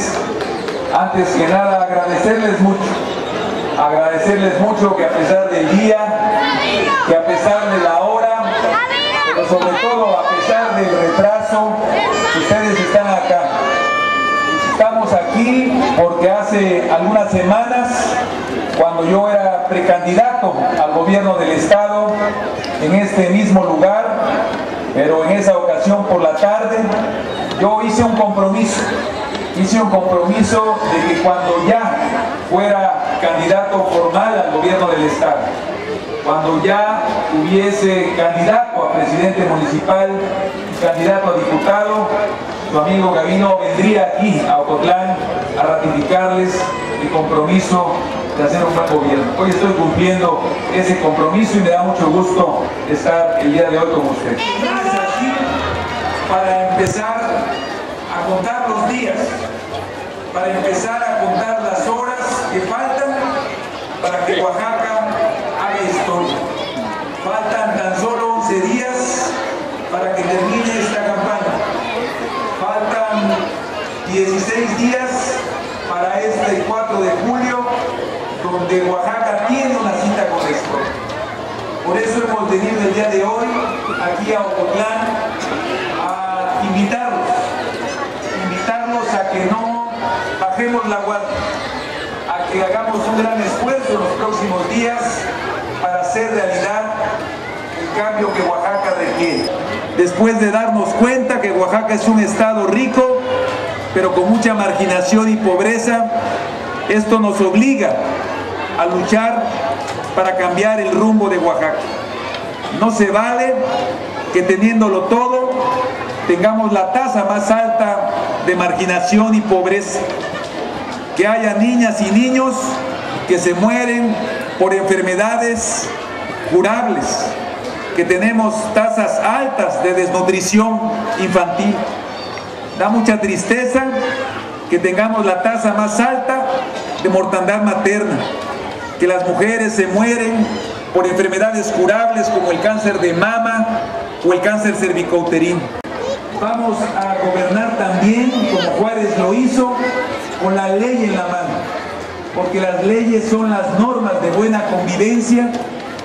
ustedes. Antes que nada, agradecerles mucho que a pesar del día, que a pesar de la hora, pero sobre todo a pesar del retraso, ustedes están acá. Estamos aquí porque hace algunas semanas, cuando yo era precandidato al gobierno del estado, en este mismo lugar, pero en esa ocasión por la tarde, yo hice un compromiso de que cuando ya fuera candidato formal al gobierno del estado, cuando ya hubiese candidato a presidente municipal, candidato a diputado, su amigo Gabino vendría aquí a Ocotlán a ratificarles el compromiso de hacer un buen gobierno. Hoy estoy cumpliendo ese compromiso y me da mucho gusto estar el día de hoy con ustedes. Gracias aquí para empezar a contar los días, para empezar a contar las horas que faltan para que Oaxaca haga historia. Faltan tan solo 11 días para que termine esta campaña. Faltan 16 días para este 4 de julio, donde Oaxaca tiene una cita con la historia. Por eso hemos venido el día de hoy aquí a Ocotlán a invitarlos a que no bajemos la guardia, a que hagamos un gran esfuerzo en los próximos días para hacer realidad el cambio que Oaxaca requiere. Después de darnos cuenta que Oaxaca es un estado rico, pero con mucha marginación y pobreza, esto nos obliga a luchar para cambiar el rumbo de Oaxaca. No se vale que teniéndolo todo tengamos la tasa más alta de marginación y pobreza, que haya niñas y niños que se mueren por enfermedades curables, que tenemos tasas altas de desnutrición infantil. Da mucha tristeza que tengamos la tasa más alta de mortandad materna, que las mujeres se mueren por enfermedades curables como el cáncer de mama o el cáncer cervicouterino. Vamos a gobernar también, como Juárez lo hizo, con la ley en la mano, porque las leyes son las normas de buena convivencia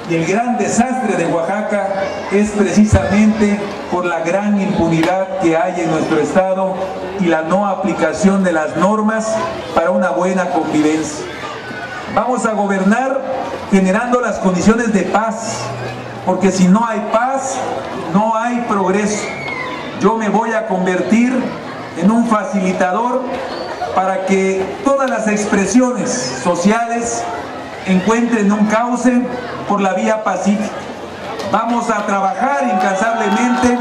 y el gran desastre de Oaxaca es precisamente por la gran impunidad que hay en nuestro estado y la no aplicación de las normas para una buena convivencia. Vamos a gobernar generando las condiciones de paz, porque si no hay paz, no hay progreso. Yo me voy a convertir en un facilitador para que todas las expresiones sociales encuentren un cauce por la vía pacífica. Vamos a trabajar incansablemente,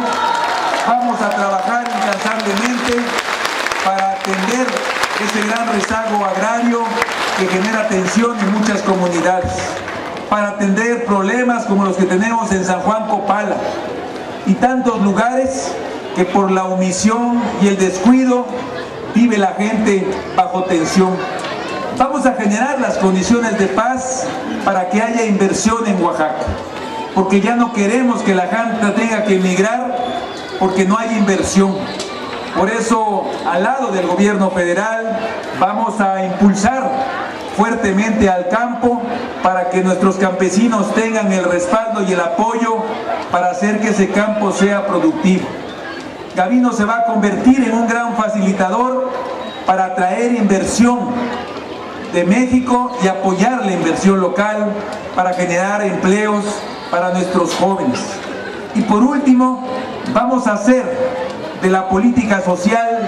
para atender ese gran rezago agrario que genera tensión en muchas comunidades, para atender problemas como los que tenemos en San Juan Copala y tantos lugares que por la omisión y el descuido vive la gente bajo tensión. Vamos a generar las condiciones de paz para que haya inversión en Oaxaca, porque ya no queremos que la gente tenga que emigrar porque no hay inversión. Por eso, al lado del gobierno federal, vamos a impulsar fuertemente al campo para que nuestros campesinos tengan el respaldo y el apoyo para hacer que ese campo sea productivo. Gabino se va a convertir en un gran facilitador para atraer inversión de México y apoyar la inversión local para generar empleos para nuestros jóvenes. Y por último, vamos a hacer de la política social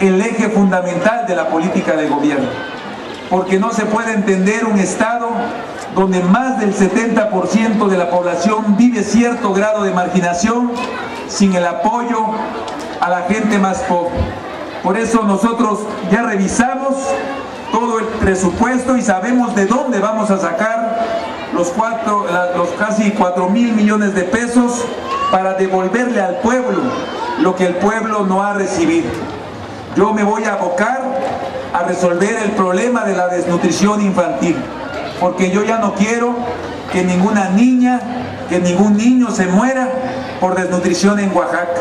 el eje fundamental de la política de gobierno, porque no se puede entender un estado donde más del 70% de la población vive cierto grado de marginación sin el apoyo a la gente más pobre. Por eso nosotros ya revisamos todo el presupuesto y sabemos de dónde vamos a sacar los casi 4,000 millones de pesos para devolverle al pueblo lo que el pueblo no ha recibido. Yo me voy a abocar a resolver el problema de la desnutrición infantil, porque yo ya no quiero que ninguna niña, que ningún niño se muera por desnutrición en Oaxaca.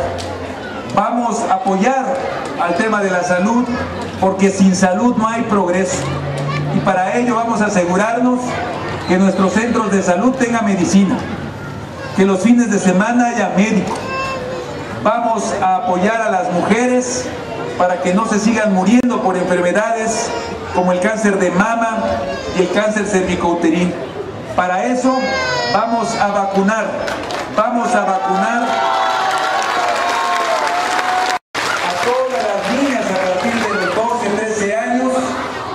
Vamos a apoyar al tema de la salud porque sin salud no hay progreso. Y para ello vamos a asegurarnos que nuestros centros de salud tengan medicina, que los fines de semana haya médicos. Vamos a apoyar a las mujeres para que no se sigan muriendo por enfermedades como el cáncer de mama y el cáncer cervicouterino. Para eso vamos a vacunar a todas las niñas a partir de los 12, 13 años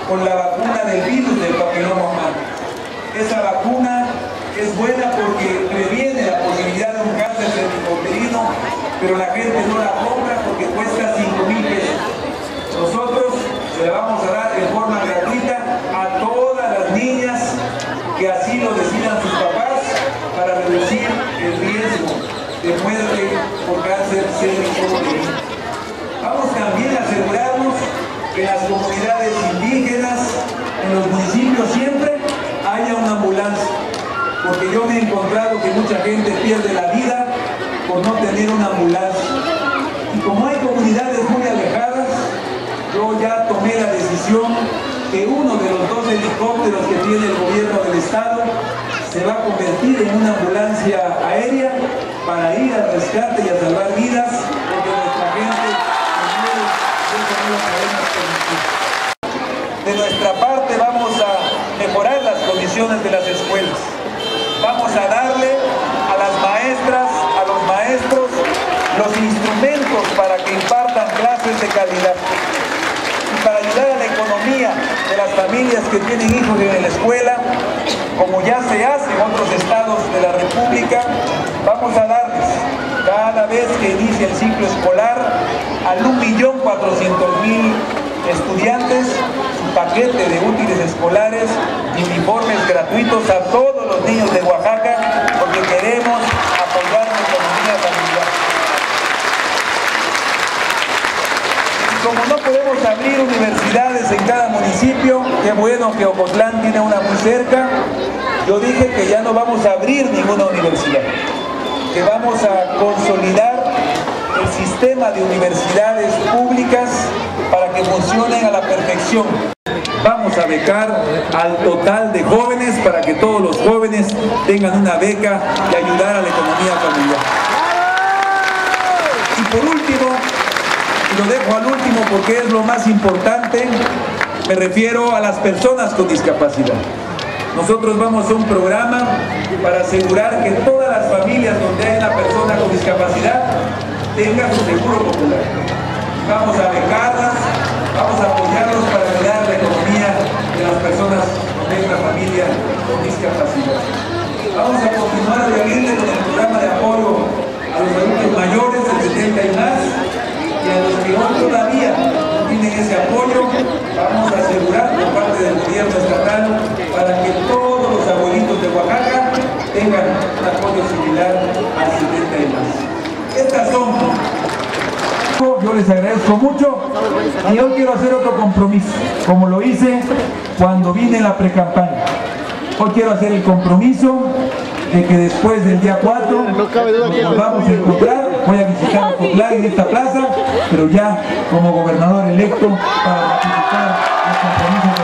con la vacuna del virus del papiloma humano. Esa vacuna es buena porque previene la posibilidad de un cáncer cervicouterino, pero la gente no la compra porque cuesta 5,000 pesos. Nosotros se la vamos a dar en forma gratuita a todas las niñas que así lo decidan sus papás para reducir el riesgo de muerte por cáncer cervicouterino. Vamos también a asegurarnos que en las comunidades indígenas, en los municipios siempre haya una ambulancia, porque yo me he encontrado que mucha gente pierde la vida por no tener una ambulancia. Y como hay comunidades muy alejadas, yo ya tomé la decisión que uno de los 2 helicópteros que tiene el gobierno del estado se va a convertir en una ambulancia aérea para ir al rescate y a salvar vidas, porque nuestra gente de nuestra parte vamos a mejorar las condiciones de las escuelas. Vamos a darle a las maestras, a los maestros, los instrumentos para que impartan clases de calidad. Y para ayudar a la economía de las familias que tienen hijos en la escuela, como ya se hace en otros estados de la República, vamos a darles, cada vez que inicia el ciclo escolar, al 1.400.000 estudiantes, su paquete de útiles escolares y uniformes gratuitos a todos los niños de Oaxaca, porque queremos apoyar la economía familiar. Como no podemos abrir universidades en cada municipio, qué bueno que Ocotlán tiene una muy cerca, yo dije que ya no vamos a abrir ninguna universidad, que vamos a consolidar el sistema de universidades públicas para que funcionen a la perfección. Vamos a becar al total de jóvenes para que todos los jóvenes tengan una beca y ayudar a la economía familiar. Y por último, y lo dejo al último porque es lo más importante, me refiero a las personas con discapacidad. Nosotros vamos a un programa para asegurar que todas las familias donde hay una persona con discapacidad tenga su seguro popular. Vamos a becarlas, vamos a apoyarlos para ayudar la economía de las personas de esta familia con discapacidad. Vamos a continuar obviamente con el programa de apoyo a los adultos mayores de 70 y más, y a los que hoy todavía tienen ese apoyo, vamos a asegurar por parte del gobierno estatal para que todos los abuelitos de Oaxaca tengan un apoyo similar a 70 y más. Estas son. Yo les agradezco mucho y hoy quiero hacer otro compromiso, como lo hice cuando vine en la precampaña. Hoy quiero hacer el compromiso de que después del día 4 nos vamos a encontrar, voy a visitar Ocotlán en esta plaza, pero ya como gobernador electo para ratificar el compromiso.